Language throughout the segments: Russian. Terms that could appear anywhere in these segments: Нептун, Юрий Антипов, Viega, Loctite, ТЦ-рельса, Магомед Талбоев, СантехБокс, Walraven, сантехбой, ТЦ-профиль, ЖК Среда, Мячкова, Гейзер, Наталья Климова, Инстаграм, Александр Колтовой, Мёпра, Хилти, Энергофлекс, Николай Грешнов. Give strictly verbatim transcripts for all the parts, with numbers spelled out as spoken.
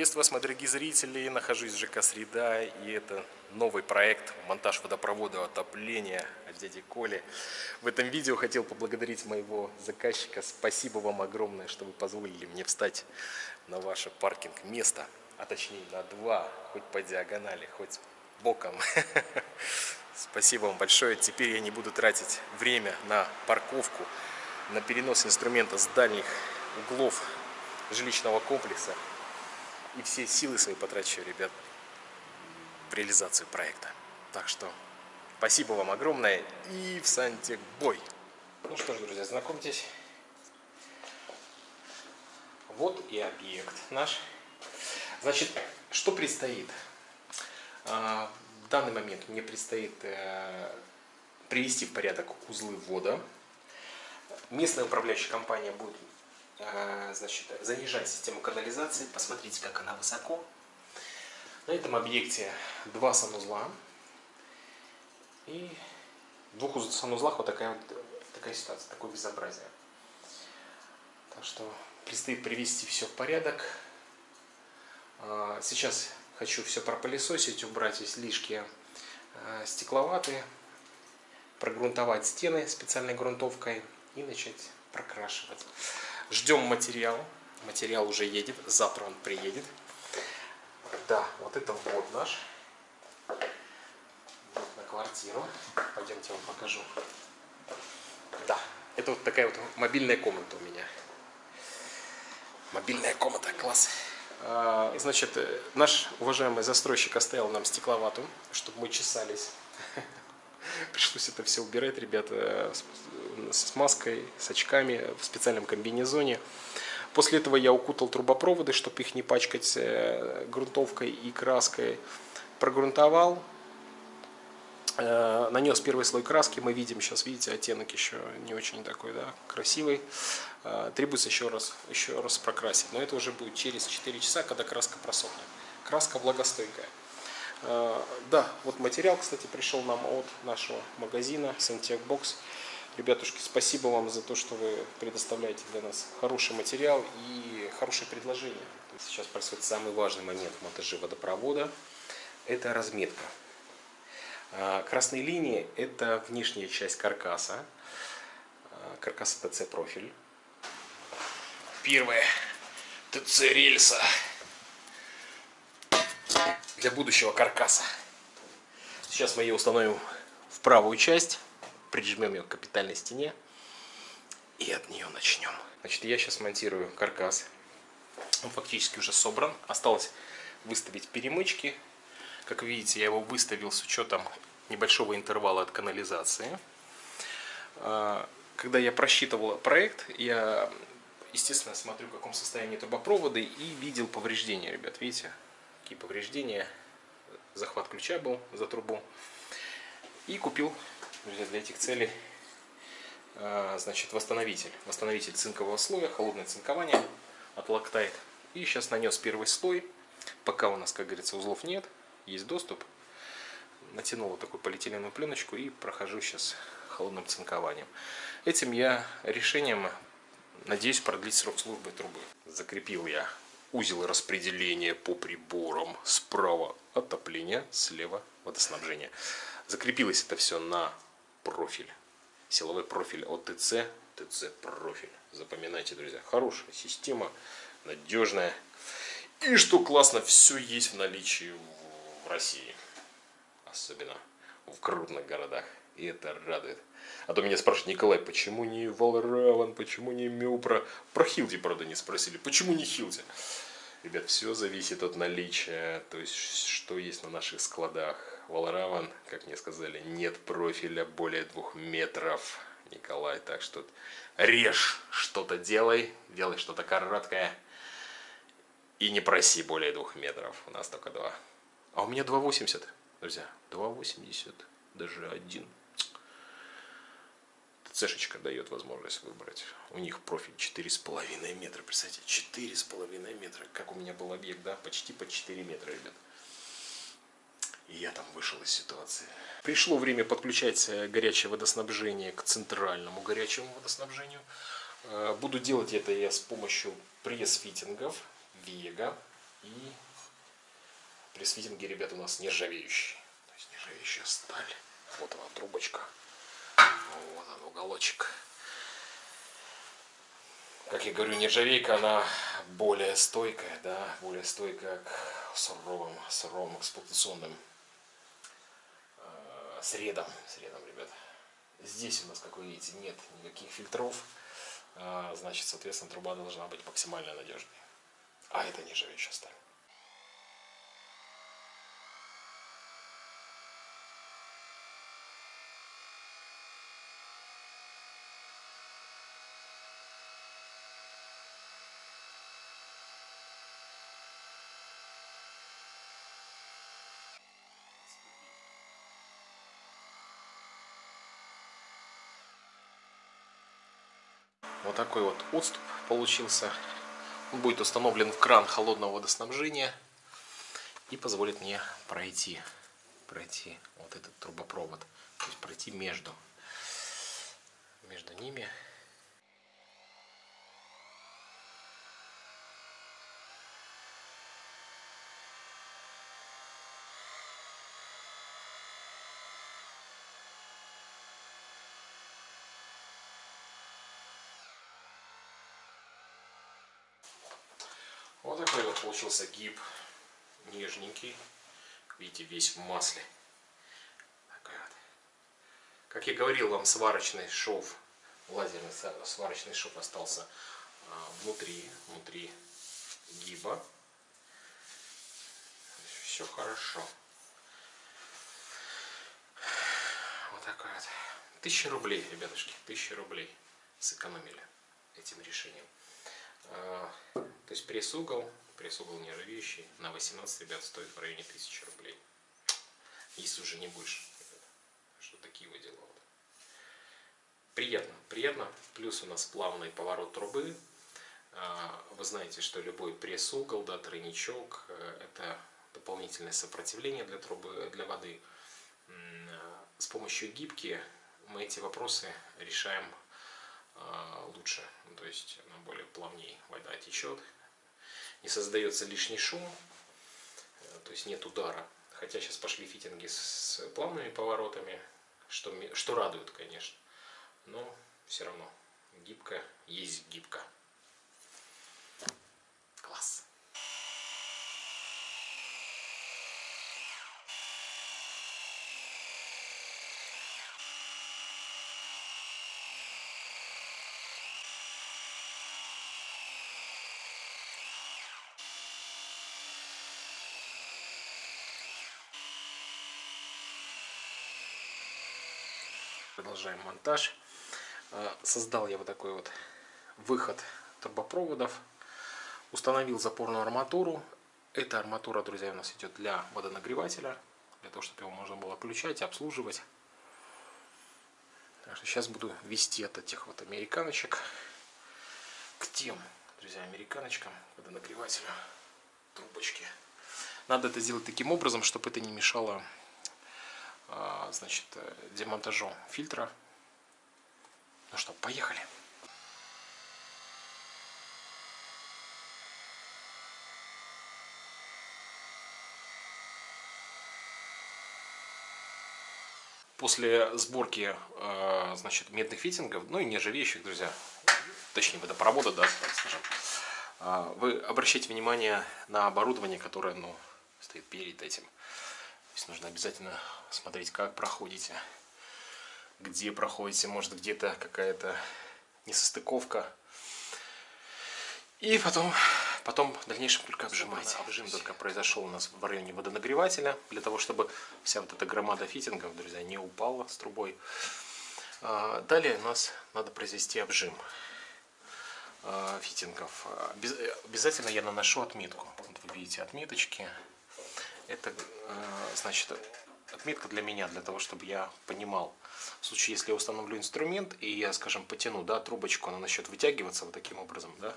Приветствую вас, мои дорогие зрители, нахожусь в ЖК Среда, и это новый проект «Монтаж водопровода отопления» от дяди Коли. В этом видео хотел поблагодарить моего заказчика. Спасибо вам огромное, что вы позволили мне встать на ваше паркинг-место, а точнее на два, хоть по диагонали, хоть боком. Спасибо вам большое. Теперь я не буду тратить время на парковку, на перенос инструмента с дальних углов жилищного комплекса. И все силы свои потрачу, ребят, в реализацию проекта. Так что спасибо вам огромное и в сантехбой. Ну что ж, друзья, знакомьтесь. Вот и объект наш. Значит, что предстоит? В данный момент мне предстоит привести в порядок узлы ввода. Местная управляющая компания будет... Значит, занижать систему канализации. Посмотрите, как она высоко. На этом объекте два санузла. И в двух санузлах вот такая, вот, такая ситуация, такое безобразие. Так что предстоит привести все в порядок. Сейчас хочу все пропылесосить, убрать излишки стекловатые, прогрунтовать стены специальной грунтовкой и начать прокрашивать. Ждем материал. Материал уже едет. Завтра он приедет. Да, вот это вход наш. Вот на квартиру. Пойдемте, я вам покажу. Да, это вот такая вот мобильная комната у меня. Мобильная комната, класс. Значит, наш уважаемый застройщик оставил нам стекловату, чтобы мы чесались. Пришлось это все убирать, ребята, с маской, с очками, в специальном комбинезоне. После этого я укутал трубопроводы, чтобы их не пачкать грунтовкой и краской. Прогрунтовал, нанес первый слой краски. Мы видим сейчас, видите, оттенок еще не очень такой, да, красивый. Требуется еще раз, еще раз прокрасить. Но это уже будет через четыре часа, когда краска просохнет. Краска влагостойкая. Да, вот материал, кстати, пришел нам от нашего магазина СантехБокс. Ребятушки, спасибо вам за то, что вы предоставляете для нас хороший материал и хорошее предложение. Сейчас происходит самый важный момент в монтаже водопровода. Это разметка. Красные линии – это внешняя часть каркаса. Каркас ТЦ-профиль. Первое – ТЦ-рельса. Для будущего каркаса. Сейчас мы ее установим в правую часть, прижмем ее к капитальной стене и от нее начнем. Значит, я сейчас монтирую каркас. Он фактически уже собран. Осталось выставить перемычки. Как видите, я его выставил с учетом небольшого интервала от канализации. Когда я просчитывал проект, я, естественно, смотрю, в каком состоянии трубопроводы, и видел повреждения, ребят, видите? Повреждения, захват ключа был за трубу, и купил для этих целей, значит, восстановитель восстановитель цинкового слоя, холодное цинкование от Loctite. И сейчас нанес первый слой. Пока у нас, как говорится, узлов нет, есть доступ. Натянул вот такую полиэтиленовую пленочку и прохожу сейчас холодным цинкованием. Этим я решением надеюсь продлить срок службы трубы. Закрепил я узел распределения по приборам. Справа отопление, слева водоснабжение. Закрепилось это все на профиль. Силовой профиль ОТЦ, ТЦ-профиль. Запоминайте, друзья. Хорошая система, надежная. И что классно, все есть в наличии в России. Особенно в крупных городах. И это радует. А то меня спрашивают: Николай, почему не Walraven, почему не Мёпра? Про Хилти, правда, не спросили. Почему не Хилти? Ребят, все зависит от наличия, то есть что есть на наших складах. Walraven, как мне сказали, нет профиля более двух метров. Николай, так что режь, что-то делай, делай что-то короткое. И не проси более двух метров, у нас только два. А у меня два восемьдесят, друзья, два восемьдесят, даже один. ТЦ-шечка дает возможность выбрать. У них профиль четыре с половиной метра. Представьте, четыре с половиной метра. Как у меня был объект, да? Почти по четыре метра, ребят. И я там вышел из ситуации. Пришло время подключать горячее водоснабжение к центральному горячему водоснабжению. Буду делать это я с помощью пресс-фитингов Viega. И при свитинге, ребята, у нас нержавеющий. То есть нержавеющая сталь. Вот она трубочка. Вот он уголочек. Как я говорю, нержавейка, она более стойкая, да, более стойкая к суровым, суровым эксплуатационным э, средам, средам, ребят. Здесь у нас, как вы видите, нет никаких фильтров, э, значит, соответственно, труба должна быть максимально надежной. А это нержавеющая сталь. Вот такой вот отступ получился. Он будет установлен в кран холодного водоснабжения и позволит мне пройти, пройти вот этот трубопровод, то есть пройти между, между ними. Вот такой вот получился гиб, нежненький, видите, весь в масле. Такой вот. Как я говорил вам, сварочный шов, лазерный сварочный шов остался внутри, внутри гиба. Все хорошо. Вот такой вот. Тысяча рублей, ребятушки, тысяча рублей сэкономили этим решением. То есть пресс-угол, пресс-угол нержавеющий на восемнадцать, ребят, стоит в районе тысячи рублей. Если уже не больше, ребят. Что такие вот дела. Приятно, приятно. Плюс у нас плавный поворот трубы. Вы знаете, что любой пресс-угол, да, тройничок, это дополнительное сопротивление для трубы, для воды. С помощью гибки мы эти вопросы решаем лучше, то есть она более плавнее, вода течет, не создается лишний шум, то есть нет удара. Хотя сейчас пошли фитинги с плавными поворотами, что, что радует, конечно, но все равно гибко есть гибко. Класс! Продолжаем монтаж. Создал я вот такой вот выход трубопроводов. Установил запорную арматуру. Эта арматура, друзья, у нас идет для водонагревателя. Для того, чтобы его можно было включать, обслуживать. Так что сейчас буду вести от этих вот американочек к тем, друзья, американочкам, водонагревателю, трубочки. Надо это сделать таким образом, чтобы это не мешало, значит, демонтажом фильтра. Ну что, поехали. После сборки, значит, медных фитингов, ну и нержавеющих, друзья, точнее водопровода, да, скажем, вы обращайте внимание на оборудование, которое, ну, стоит перед этим. То есть нужно обязательно смотреть, как проходите, где проходите, может, где-то какая-то несостыковка. И потом, потом в дальнейшем только обжимайте. Обжим только произошел у нас в районе водонагревателя, для того, чтобы вся вот эта громада фитингов, друзья, не упала с трубой. Далее у нас надо произвести обжим фитингов. Обязательно я наношу отметку. Вот вы видите отметочки. Это, значит, отметка для меня, для того, чтобы я понимал, в случае, если я установлю инструмент и я, скажем, потяну, да, трубочку, она начнет вытягиваться вот таким образом, да,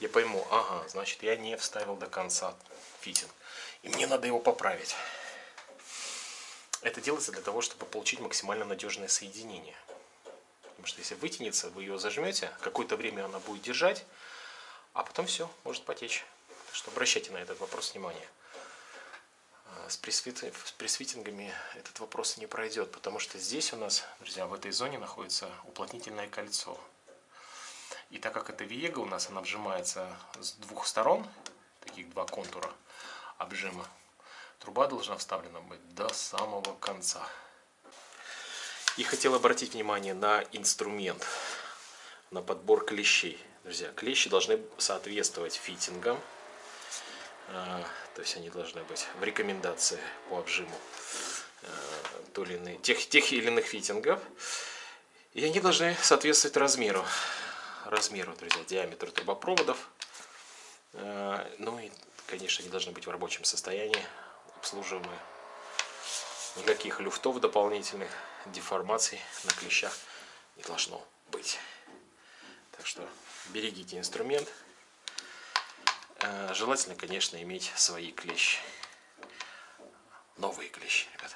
я пойму, ага, значит, я не вставил до конца фитинг, и мне надо его поправить. Это делается для того, чтобы получить максимально надежное соединение. Потому что если вытянется, вы ее зажмете, какое-то время она будет держать, а потом все, может потечь. что обращайте на этот вопрос внимание. С пресфитингами этот вопрос не пройдет, потому что здесь у нас, друзья, в этой зоне находится уплотнительное кольцо. И так как это Viega у нас, она обжимается с двух сторон, таких два контура обжима, труба должна вставлена быть до самого конца. И хотел обратить внимание на инструмент, на подбор клещей. Друзья, клещи должны соответствовать фитингам, то есть они должны быть в рекомендации по обжиму той или иной, тех, тех или иных фитингов, и они должны соответствовать размеру, размеру, друзья, диаметру трубопроводов, ну и, конечно, они должны быть в рабочем состоянии, обслуживаемы, никаких люфтов дополнительных, деформаций на клещах не должно быть. Так что берегите инструмент. Желательно, конечно, иметь свои клещи. Новые клещи, ребята,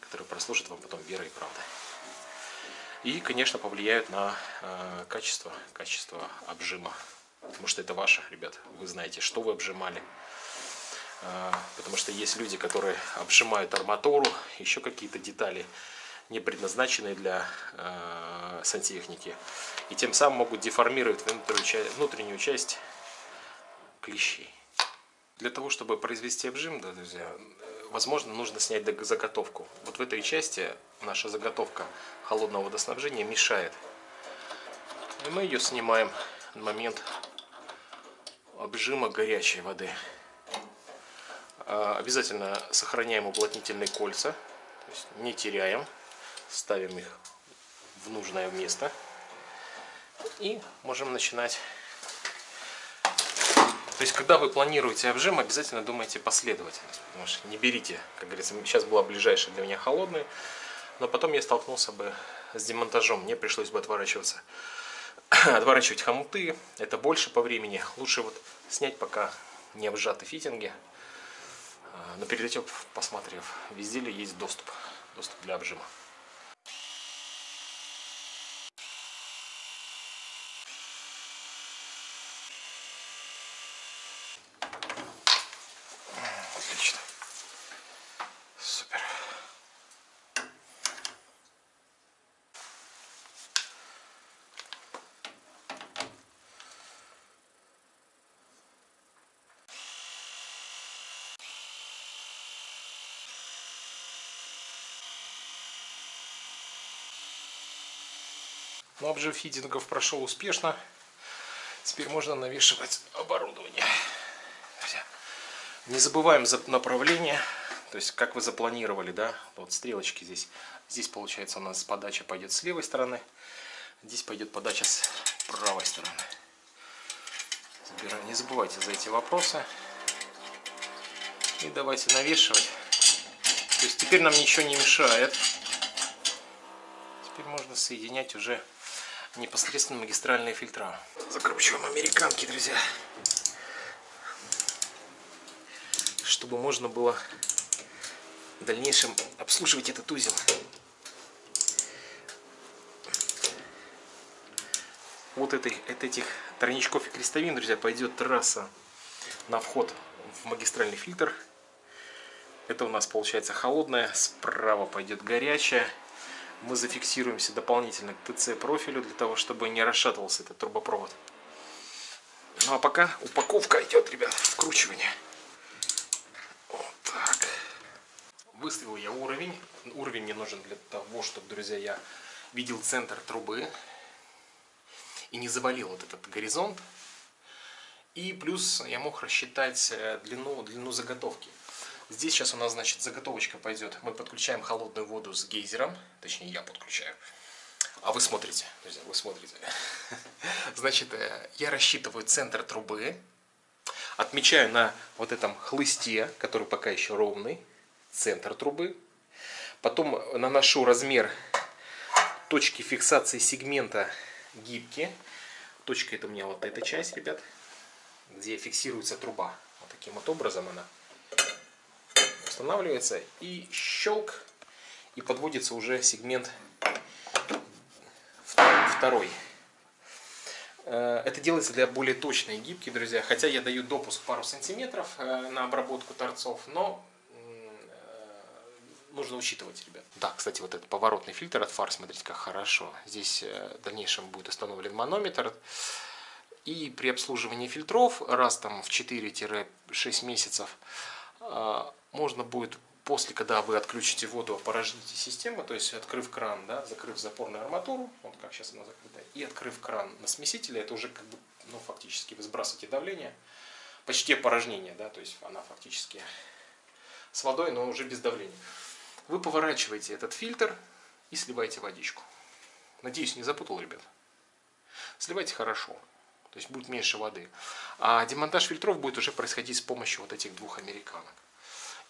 которые прослужат вам потом верой и правдой. И, конечно, повлияют на качество, качество обжима. Потому что это ваше, ребят. Вы знаете, что вы обжимали. Потому что есть люди, которые обжимают арматуру, еще какие-то детали, не предназначенные для э, сантехники, и тем самым могут деформировать внутреннюю, внутреннюю часть клещей. Для того, чтобы произвести обжим, да, друзья, возможно, нужно снять заготовку. Вот в этой части наша заготовка холодного водоснабжения мешает. И мы ее снимаем на момент обжима горячей воды. Обязательно сохраняем уплотнительные кольца, то есть не теряем, ставим их в нужное место и можем начинать. То есть, когда вы планируете обжим, обязательно думайте последовательно, потому что не берите, как говорится, сейчас была ближайшая для меня холодная, но потом я столкнулся бы с демонтажом, мне пришлось бы отворачиваться, отворачивать хомуты, это больше по времени, лучше вот снять пока не обжаты фитинги. Но перед этим, посмотрев, везде ли есть доступ, доступ для обжима. Отлично. Супер. Но обжим фитингов прошел успешно. Теперь можно навешивать оборудование. Друзья, не забываем за направление. То есть, как вы запланировали, да? Вот стрелочки здесь. Здесь, получается, у нас подача пойдет с левой стороны. Здесь пойдет подача с правой стороны. Забираем. Не забывайте за эти вопросы. И давайте навешивать. То есть, теперь нам ничего не мешает. Теперь можно соединять уже непосредственно магистральные фильтра. Закручиваем американки, друзья, чтобы можно было в дальнейшем обслуживать этот узел. Вот этой, от этих тройничков и крестовин, друзья, пойдет трасса на вход в магистральный фильтр. Это у нас получается холодная, справа пойдет горячая. Мы зафиксируемся дополнительно к ТЦ-профилю, для того, чтобы не расшатывался этот трубопровод. Ну а пока упаковка идет, ребят, вкручивание. Вот так. Выставил я уровень. Уровень мне нужен для того, чтобы, друзья, я видел центр трубы. И не завалил вот этот горизонт. И плюс я мог рассчитать длину, длину заготовки. Здесь сейчас у нас, значит, заготовочка пойдет. Мы подключаем холодную воду с гейзером. Точнее, я подключаю. А вы смотрите, друзья, вы смотрите. Значит, я рассчитываю центр трубы. Отмечаю на вот этом хлысте, который пока еще ровный, центр трубы. Потом наношу размер точки фиксации сегмента гибки. Точка — это у меня вот эта часть, ребят, где фиксируется труба. Вот таким вот образом она устанавливается, и щелк, и подводится уже сегмент второй. Это делается для более точной и гибкой, друзья. Хотя я даю допуск пару сантиметров на обработку торцов, но нужно учитывать, ребят. Да, кстати, вот этот поворотный фильтр от фар, смотрите, как хорошо. Здесь в дальнейшем будет установлен манометр. И при обслуживании фильтров раз там в четыре-шесть месяцев можно будет, после, когда вы отключите воду, опорожните систему, то есть открыв кран, да, закрыв запорную арматуру, вот как сейчас она закрыта, и открыв кран на смесителе, это уже как бы, ну, фактически вы сбрасываете давление, почти опорожнение, да, то есть она фактически с водой, но уже без давления. Вы поворачиваете этот фильтр и сливаете водичку. Надеюсь, не запутал, ребят. Сливайте хорошо, то есть будет меньше воды. А демонтаж фильтров будет уже происходить с помощью вот этих двух американок.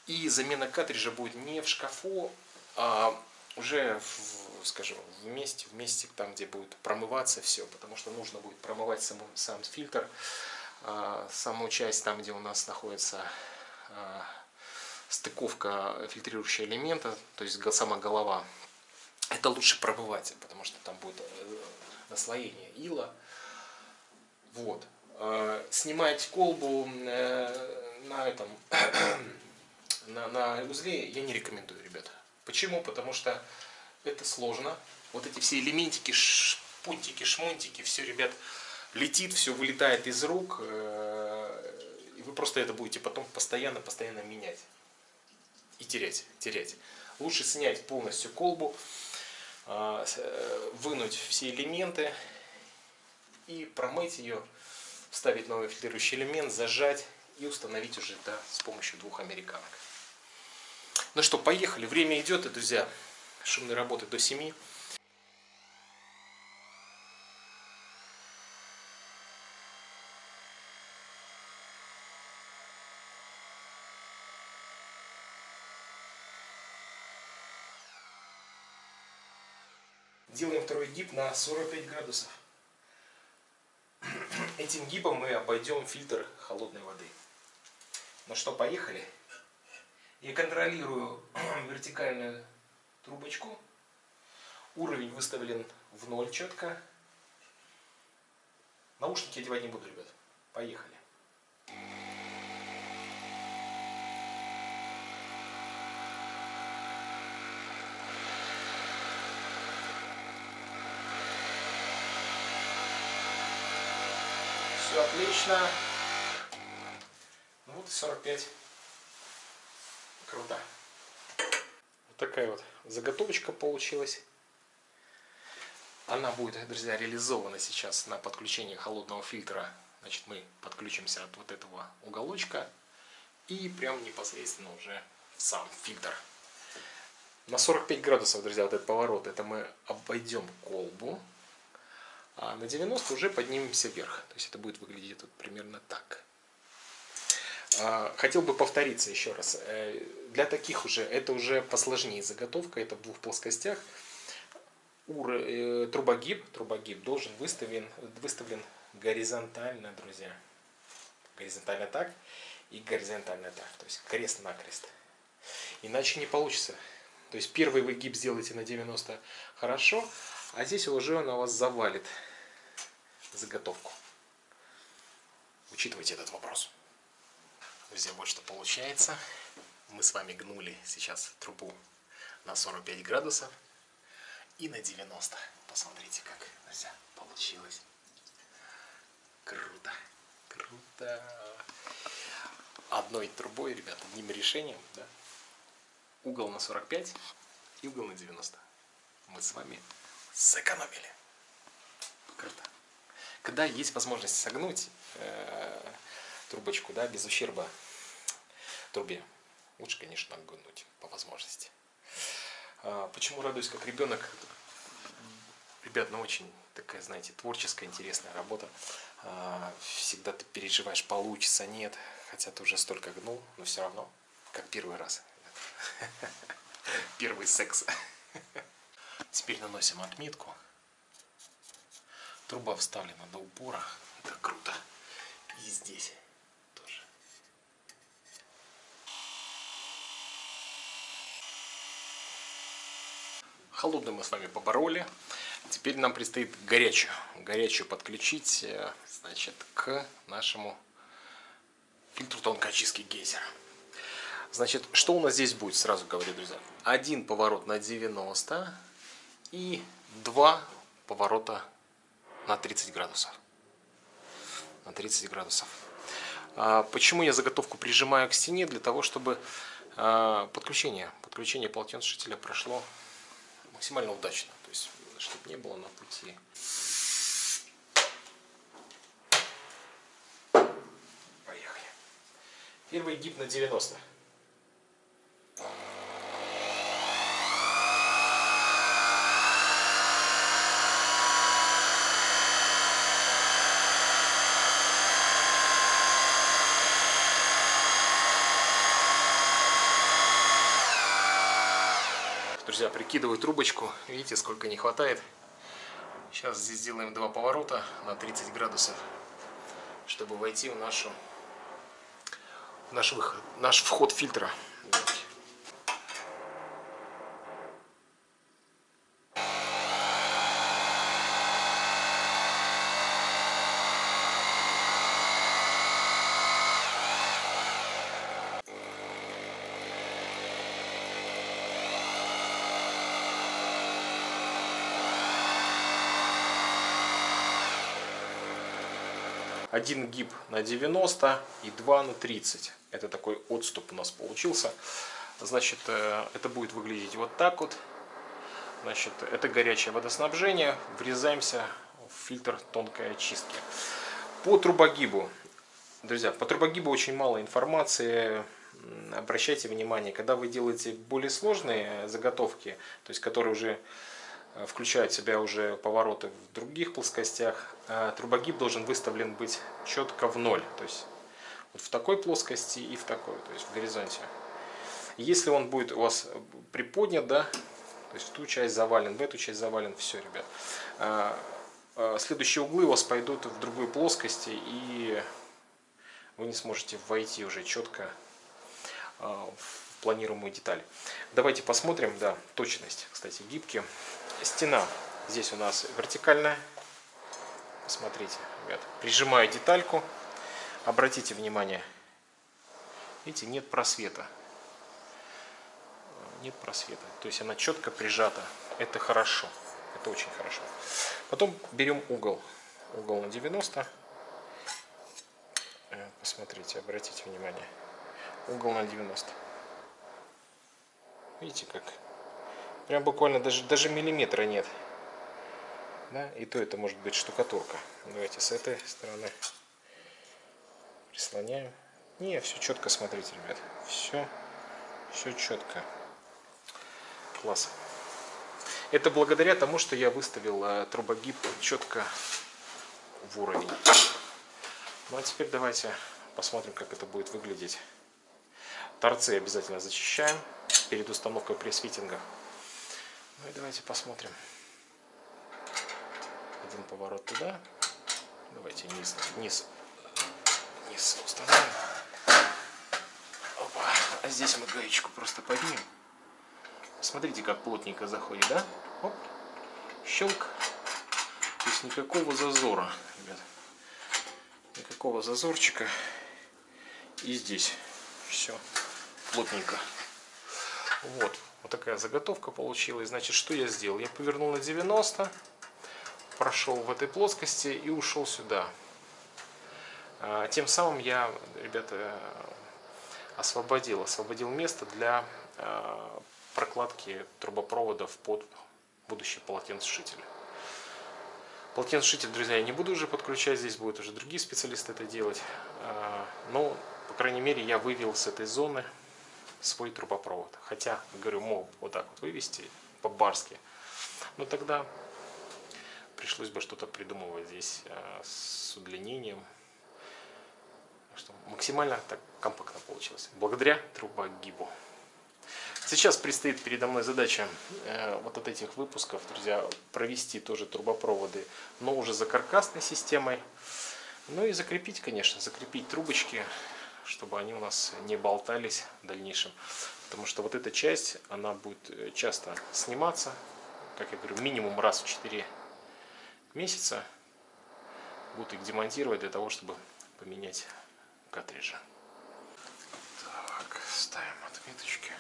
И замена картриджа будет не в шкафу, а уже, в, скажем, в месте, в месте, там, где будет промываться все, потому что нужно будет промывать сам, сам фильтр, а, саму часть, там, где у нас находится а, стыковка фильтрирующего элемента, то есть сама голова. Это лучше промывать, потому что там будет наслоение ила. Вот. А, снимать колбу э, на этом... На, на узле я не рекомендую, ребята. Почему? Потому что это сложно. Вот эти все элементики, ш, пунтики, шмунтики, все, ребят, летит, все вылетает из рук. Э, и вы просто это будете потом постоянно, постоянно менять. И терять, терять. Лучше снять полностью колбу, э, вынуть все элементы и промыть ее, вставить новый фильтрующий элемент, зажать и установить уже, да, с помощью двух американок. Ну что, поехали. Время идет, и, друзья, шумной работы до семи. Делаем второй гиб на сорок пять градусов. Этим гибом мы обойдем фильтр холодной воды. Ну что, поехали. Я контролирую вертикальную трубочку. Уровень выставлен в ноль четко. Наушники одевать не буду, ребят. Поехали. Все отлично. Ну вот и сорок пять. Круто. Вот такая вот заготовочка получилась. Она будет, друзья, реализована сейчас на подключении холодного фильтра. Значит, мы подключимся от вот этого уголочка и прям непосредственно уже в сам фильтр. На сорок пять градусов, друзья, вот этот поворот, это мы обойдем колбу. А на девяносто уже поднимемся вверх. То есть это будет выглядеть вот примерно так. Хотел бы повториться еще раз. Для таких уже, это уже посложнее заготовка, это в двух плоскостях. Трубогиб, трубогиб должен выставлен, выставлен горизонтально, друзья. Горизонтально так и горизонтально так, то есть крест-накрест. Иначе не получится. То есть первый вы гиб сделаете на девяносто хорошо, а здесь уже она вас завалит заготовку. Учитывайте этот вопрос. Друзья, вот что получается. Мы с вами гнули сейчас трубу на сорок пять градусов и на девяносто. Посмотрите, как, друзья, получилось. Круто, круто. Одной трубой, ребята, одним решением, да? Угол на сорок пять и угол на девяносто. Мы с вами сэкономили. Круто. Когда есть возможность согнуть э-э трубочку, да, без ущерба трубе, лучше, конечно, гнуть по возможности. А почему радуюсь как ребенок? Ребят, ну очень такая, знаете, творческая, интересная работа. А всегда ты переживаешь, получится, нет. Хотя ты уже столько гнул, но все равно как первый раз. Первый секс. Теперь наносим отметку. Труба вставлена до упора. Это круто. И здесь. Холодным мы с вами побороли. Теперь теперь нам предстоит горячую. Горячую подключить, значит, к нашему фильтру тонкоочистки гейзера. Значит, что у нас здесь будет, сразу говорю, друзья. Один поворот на девяносто и два поворота на тридцать градусов. На тридцать градусов. Почему я заготовку прижимаю к стене? Для того, чтобы подключение, подключение полотенцесушителя прошло максимально удачно. То есть, чтобы не было на пути. Поехали. Первый гиб на девяносто. Друзья, прикидываю трубочку, видите, сколько не хватает. Сейчас здесь сделаем два поворота на тридцать градусов, чтобы войти в, нашу, в наш, выход, наш вход фильтра. Один гиб на девяносто и два на тридцать. Это такой отступ у нас получился. Значит, это будет выглядеть вот так вот. Значит, это горячее водоснабжение. Врезаемся в фильтр тонкой очистки. По трубогибу. Друзья, по трубогибу очень мало информации. Обращайте внимание, когда вы делаете более сложные заготовки, то есть которые уже включают в себя уже повороты в других плоскостях, трубогиб должен выставлен быть четко в ноль, то есть вот в такой плоскости и в такой, то есть в горизонте. Если он будет у вас приподнят, да, то есть в ту часть завален, в эту часть завален, все, ребят. Следующие углы у вас пойдут в другой плоскости, и вы не сможете войти уже четко в планируемую деталь. Давайте посмотрим, да, точность, кстати, гибки. Стена здесь у нас вертикальная. Посмотрите, ребят, прижимаю детальку. Обратите внимание, видите, нет просвета. Нет просвета, то есть она четко прижата. Это хорошо, это очень хорошо. Потом берем угол. Угол на девяносто. Посмотрите, обратите внимание. Угол на девяносто. Видите, как? Прям буквально даже, даже миллиметра нет. Да? И то это может быть штукатурка. Давайте с этой стороны прислоняем. Не, все четко, смотрите, ребят. Все, все четко. Класс. Это благодаря тому, что я выставил трубогиб четко в уровень. Ну а теперь давайте посмотрим, как это будет выглядеть. Торцы обязательно зачищаем перед установкой пресс-фитинга. Ну и давайте посмотрим. Один поворот туда. Давайте низ, низ, низ установим. Опа. А здесь мы гаечку просто поднимем. Смотрите, как плотненько заходит, да? Оп. Щелк. То есть никакого зазора, ребят. Никакого зазорчика. И здесь все плотненько. Вот. Вот такая заготовка получилась. Значит, что я сделал? Я повернул на девяносто, прошел в этой плоскости и ушел сюда. Тем самым я, ребята, освободил, освободил место для прокладки трубопроводов под будущий полотенцесушитель. Полотенцесушитель, друзья, я не буду уже подключать, здесь будут уже другие специалисты это делать. Но, по крайней мере, я вывел с этой зоны свой трубопровод. Хотя, говорю, мог вот так вот вывести по-барски, но тогда пришлось бы что-то придумывать здесь э, с удлинением. Что максимально так компактно получилось. Благодаря трубогибу. Сейчас предстоит передо мной задача э, вот от этих выпусков, друзья, провести тоже трубопроводы, но уже за каркасной системой. Ну и закрепить, конечно, закрепить трубочки, чтобы они у нас не болтались в дальнейшем. Потому что вот эта часть, она будет часто сниматься. Как я говорю, минимум раз в четыре месяца будут их демонтировать для того, чтобы поменять картриджи. Так, ставим отметочки.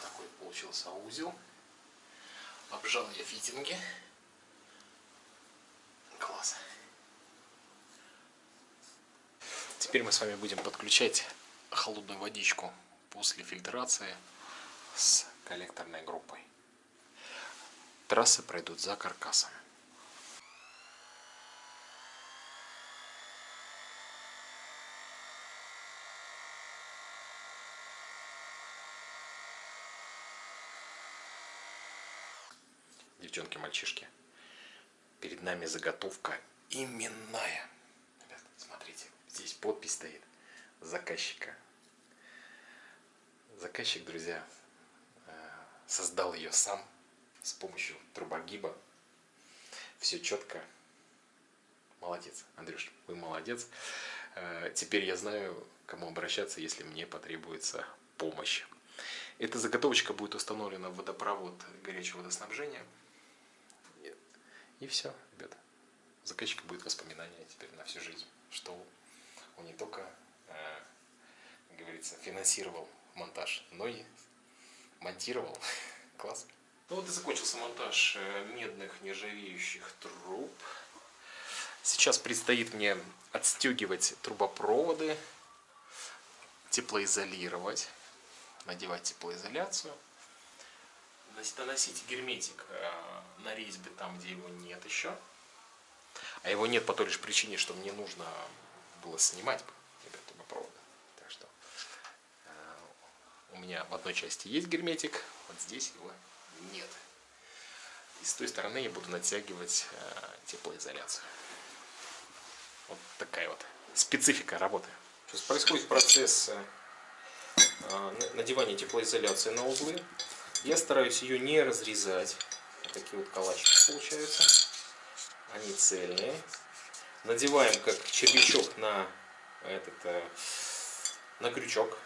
Такой получился узел. Обжал я фитинги. Класс. Теперь мы с вами будем подключать холодную водичку после фильтрации с коллекторной группой. Трассы пройдут за каркасом. Девчонки, мальчишки, перед нами заготовка именная. Ребята, смотрите, здесь подпись стоит заказчика. Заказчик, друзья, создал ее сам с помощью трубогиба. Все четко. Молодец, Андрюш, вы молодец. Теперь я знаю, кому обращаться, если мне потребуется помощь. Эта заготовочка будет установлена в водопровод горячего водоснабжения. И все, ребята. У заказчика будет воспоминание теперь на всю жизнь, что он не только, как говорится, финансировал монтаж, но и монтировал. Класс. Ну вот и закончился монтаж медных нержавеющих труб. Сейчас предстоит мне отстегивать трубопроводы, теплоизолировать, надевать теплоизоляцию, наносить герметик на резьбе там, где его нет еще. А его нет по той лишь причине, что мне нужно было снимать, ребят, трубопроводы. Так что у меня в одной части есть герметик, вот здесь его нет. И с той стороны я буду натягивать теплоизоляцию. Вот такая вот специфика работы. Сейчас происходит процесс надевания теплоизоляции на узлы. Я стараюсь ее не разрезать. Вот такие вот калачики получаются. Они цельные. Надеваем как червячок на, этот, на крючок.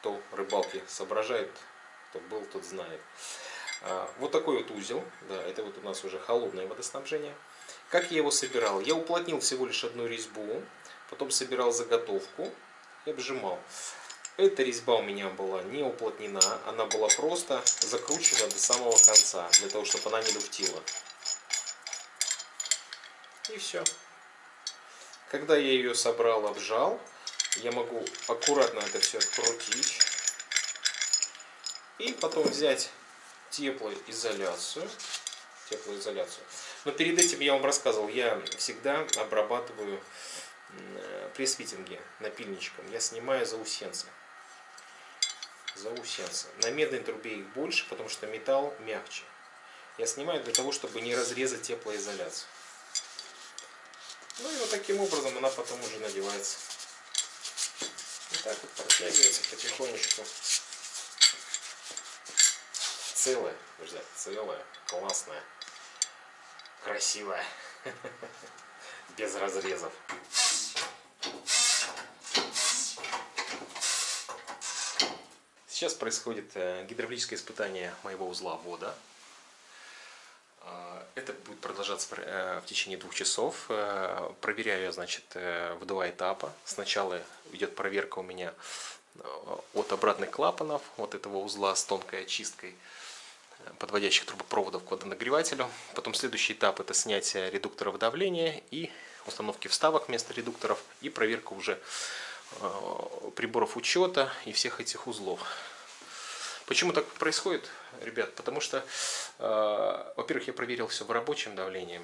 Кто рыбалки соображает, кто был, тот знает. Вот такой вот узел. Да, это вот у нас уже холодное водоснабжение. Как я его собирал? Я уплотнил всего лишь одну резьбу. Потом собирал заготовку и обжимал. Эта резьба у меня была не уплотнена, она была просто закручена до самого конца, для того, чтобы она не люфтила. И все. Когда я ее собрал, обжал, я могу аккуратно это все открутить. И потом взять теплоизоляцию. теплоизоляцию. Но перед этим я вам рассказывал, я всегда обрабатываю пресс-фитинги напильничком. Я снимаю заусенцы. Заусенцы. На медной трубе их больше, потому что металл мягче. Я снимаю для того, чтобы не разрезать теплоизоляцию. Ну и вот таким образом она потом уже надевается. И так вот протягивается потихонечку. Целая, друзья, целая, классная, красивая, без разрезов. Сейчас происходит гидравлическое испытание моего узла ввода. Это будет продолжаться в течение двух часов. Проверяю я, значит, в два этапа. Сначала идет проверка у меня от обратных клапанов, вот этого узла с тонкой очисткой подводящих трубопроводов к водонагревателю. Потом следующий этап – это снятие редукторов давления и установки вставок вместо редукторов и проверка уже приборов учета и всех этих узлов. Почему так происходит, ребят? Потому что, э, во-первых, я проверил все в рабочем давлении,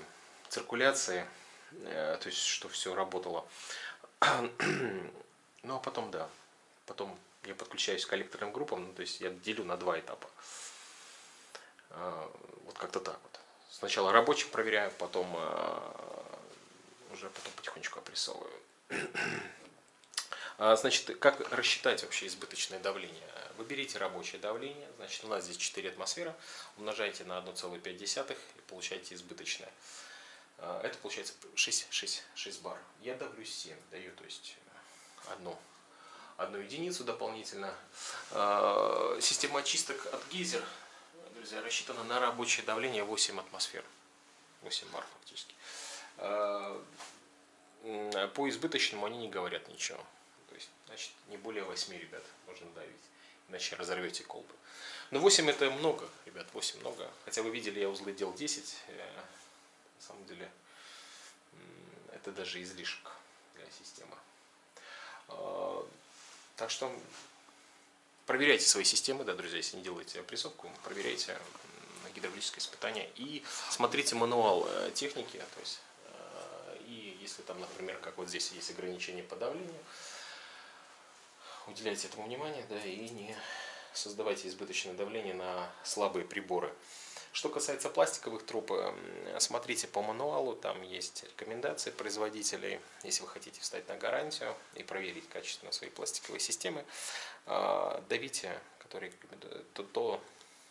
циркуляции, э, то есть, что все работало. Ну, а потом, да, потом я подключаюсь к коллекторным группам, ну, то есть, я делю на два этапа. Э, вот как-то так вот. Сначала рабочим проверяю, потом э, уже потом потихонечку опрессовываю. Значит, как рассчитать вообще избыточное давление? Выберите рабочее давление. Значит, у нас здесь четыре атмосферы. Умножайте на одна целая пять десятых и получаете избыточное. Это получается шесть, шесть, шесть бар. Я давлю семь, даю, то есть одну, одну единицу дополнительно. Система очисток от Гейзер, друзья, рассчитана на рабочее давление восемь атмосфер. восемь бар фактически. По избыточному они не говорят ничего. То есть, значит, не более восьми, ребят, можно давить. Иначе разорвете колбы. Но восемь это много, ребят, восемь много. Хотя вы видели, я узлы делал десять. На самом деле, это даже излишек для системы. Так что проверяйте свои системы, да, друзья, если не делаете опрессовку, проверяйте гидравлическое испытание и смотрите мануал техники. То есть, и если там, например, как вот здесь есть ограничение по давлению, уделяйте этому внимание, да, и не создавайте избыточное давление на слабые приборы. Что касается пластиковых труб, смотрите по мануалу, там есть рекомендации производителей. Если вы хотите встать на гарантию и проверить качественно свои пластиковые системы, давите, которые то, то,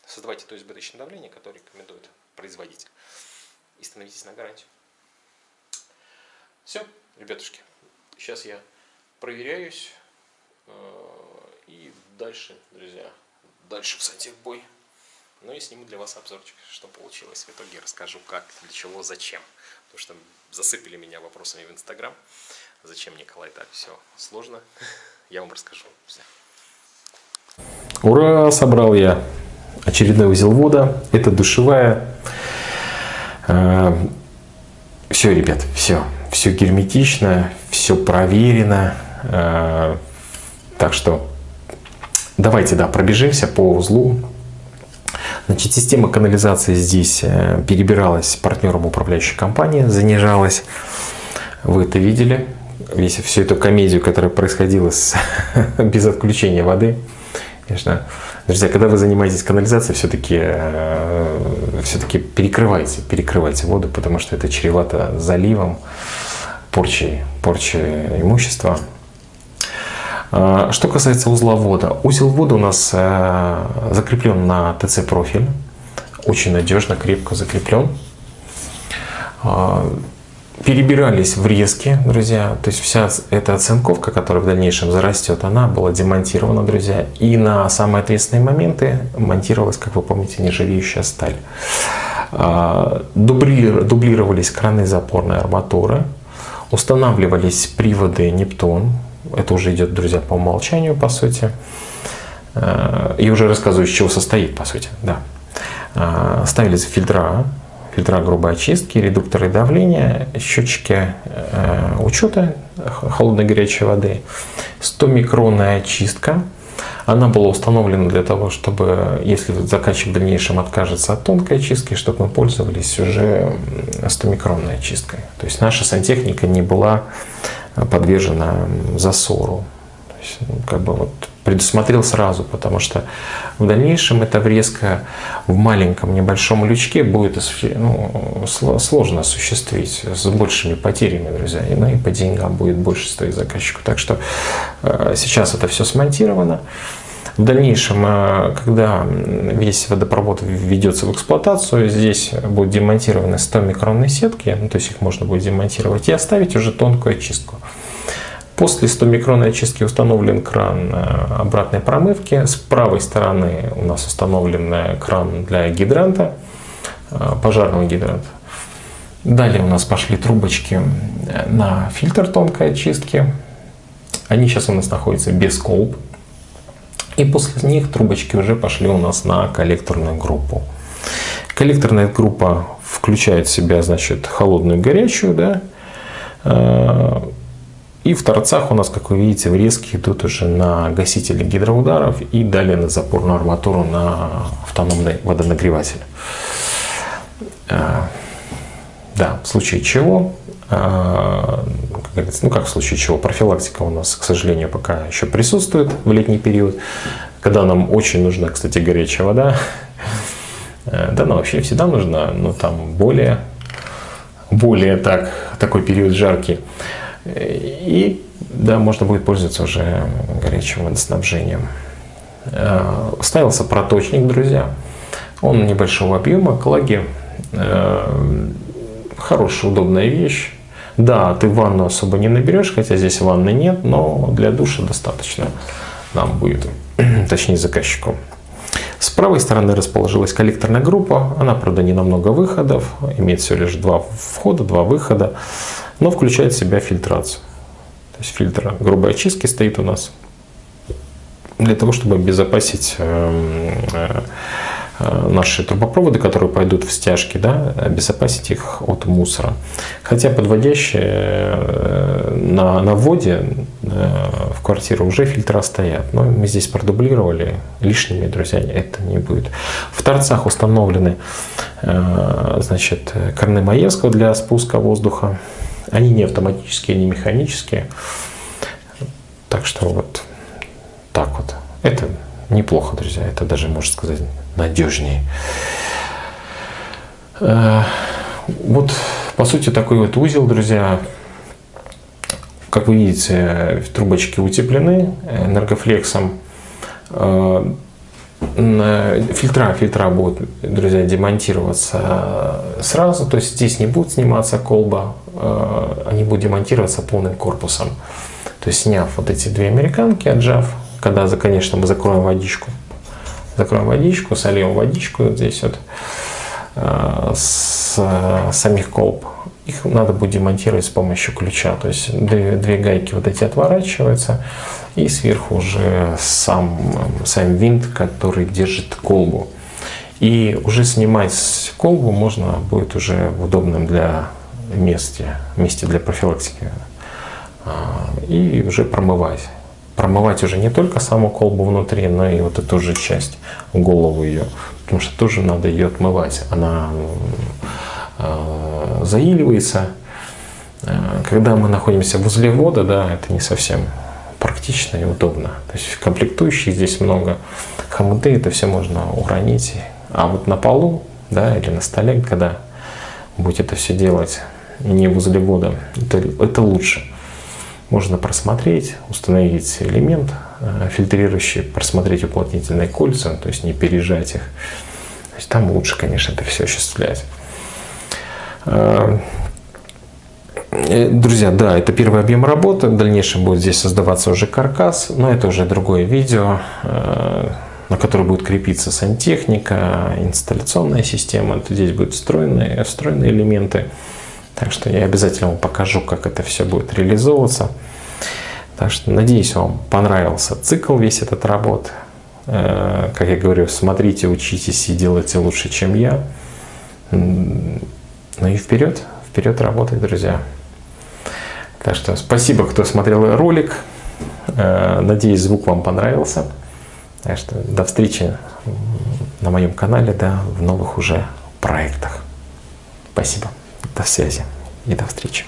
создавайте то избыточное давление, которое рекомендует производитель, и становитесь на гарантию. Все, ребятушки, сейчас я проверяюсь, и дальше, друзья, дальше в сантехбой. Ну и сниму для вас обзорчик, что получилось в итоге, расскажу как, для чего, зачем. Потому что засыпали меня вопросами в Инстаграм. Зачем, Николай, так все сложно. Я вам расскажу. Все. Ура, собрал я очередной узел ввода. Это душевая. Все, ребят, все. Все герметично, все проверено. Так что давайте, да, пробежимся по узлу. Значит, система канализации здесь перебиралась партнером управляющей компании, занижалась. Вы это видели. Весь, всю эту комедию, которая происходила с, без отключения воды. Конечно, друзья, когда вы занимаетесь канализацией, все-таки все-таки перекрывайте, перекрывайте воду, потому что это чревато заливом, порчей, порчей имущества. Что касается узла ввода, узел ввода у нас закреплен на ТЦ-профиль, очень надежно, крепко закреплен. Перебирались врезки, друзья, то есть вся эта оцинковка, которая в дальнейшем зарастет, она была демонтирована, друзья, и на самые ответственные моменты монтировалась, как вы помните, нержавеющая сталь. Дублировались краны запорной арматуры, устанавливались приводы Нептун. Это уже идет, друзья, по умолчанию, по сути. И уже рассказываю, из чего состоит, по сути. Да. Ставились фильтра, фильтра грубой очистки, редукторы давления, счетчики учета холодной и горячей воды, сто микронная очистка. Она была установлена для того, чтобы, если заказчик в дальнейшем откажется от тонкой очистки, чтобы мы пользовались уже сто микронной очисткой. То есть наша сантехника не была подвержена засору. То есть, как бы вот предусмотрел сразу, потому что в дальнейшем эта врезка в маленьком небольшом лючке будет, ну, сложно осуществить с большими потерями, друзья, и, ну, и по деньгам будет больше стоить заказчику. Так что э, сейчас это все смонтировано. В дальнейшем, э, когда весь водопровод введется в эксплуатацию, здесь будут демонтированы сто микронные сетки, ну, то есть их можно будет демонтировать и оставить уже тонкую очистку. После сто микронной очистки установлен кран обратной промывки. С правой стороны у нас установлен кран для гидранта, пожарного гидранта. Далее у нас пошли трубочки на фильтр тонкой очистки. Они сейчас у нас находятся без колб. И после них трубочки уже пошли у нас на коллекторную группу. Коллекторная группа включает в себя, значит, холодную и горячую, да. И в торцах у нас, как вы видите, врезки идут уже на гасители гидроударов и далее на запорную арматуру на автономный водонагреватель. Да, в случае чего, как говорится, ну как в случае чего, профилактика у нас, к сожалению, пока еще присутствует в летний период, когда нам очень нужна, кстати, горячая вода. Да, нам вообще всегда нужна, но там более, более так, такой период жаркий. И да, можно будет пользоваться уже горячим водоснабжением. Ставился проточник, друзья. Он небольшого объема, клаги. Хорошая, удобная вещь. Да, ты ванну особо не наберешь, хотя здесь ванны нет, но для душа достаточно нам будет, точнее заказчику. С правой стороны расположилась коллекторная группа. Она, правда, не на много выходов, имеет всего лишь два входа, два выхода, но включает в себя фильтрацию. То есть фильтр грубой очистки стоит у нас для того, чтобы обезопасить наши трубопроводы, которые пойдут в стяжки, да, обезопасить их от мусора. Хотя подводящие на, на воде в квартиру уже фильтра стоят. Но мы здесь продублировали, лишними, друзья, это не будет. В торцах установлены, значит, краны Маевского для спуска воздуха. Они не автоматические, не механические. Так что вот так вот. Это неплохо, друзья. Это даже, можно сказать, надежнее. Вот, по сути, такой вот узел, друзья. Как вы видите, трубочки утеплены энергофлексом. Фильтра, фильтра будут, друзья, демонтироваться сразу. То есть здесь не будет сниматься колба. Они будут демонтироваться полным корпусом. То есть, сняв вот эти две американки, отжав, когда, конечно, мы закроем водичку. Закроем водичку, сольем водичку вот здесь вот с самих колб. Их надо будет демонтировать с помощью ключа. То есть две, две гайки вот эти отворачиваются, и сверху уже сам, сам винт, который держит колбу. И уже снимать колбу можно будет уже в удобном для месте, месте для профилактики. И уже промывать. Промывать уже не только саму колбу внутри, но и вот эту же часть, голову ее. Потому что тоже надо ее отмывать. Она э, заиливается. Когда мы находимся в узле вода, да, это не совсем практично и удобно. То есть комплектующих здесь много. Хомуты, это все можно уронить. А вот на полу, да, или на столе, когда будете это все делать не в узле вода, это, это лучше. Можно просмотреть, установить элемент фильтрирующий, просмотреть уплотнительные кольца, то есть не пережать их. То есть там лучше, конечно, это все осуществлять. Друзья, да, это первый объем работы. В дальнейшем будет здесь создаваться уже каркас, но это уже другое видео, на которое будет крепиться сантехника, инсталляционная система. Здесь будут встроенные, встроенные элементы. Так что я обязательно вам покажу, как это все будет реализовываться. Так что надеюсь, вам понравился цикл весь этот работ. Как я говорю, смотрите, учитесь и делайте лучше, чем я. Ну и вперед, вперед работать, друзья. Так что спасибо, кто смотрел ролик. Надеюсь, звук вам понравился. Так что до встречи на моем канале, да, в новых уже проектах. Спасибо. До связи и до встречи.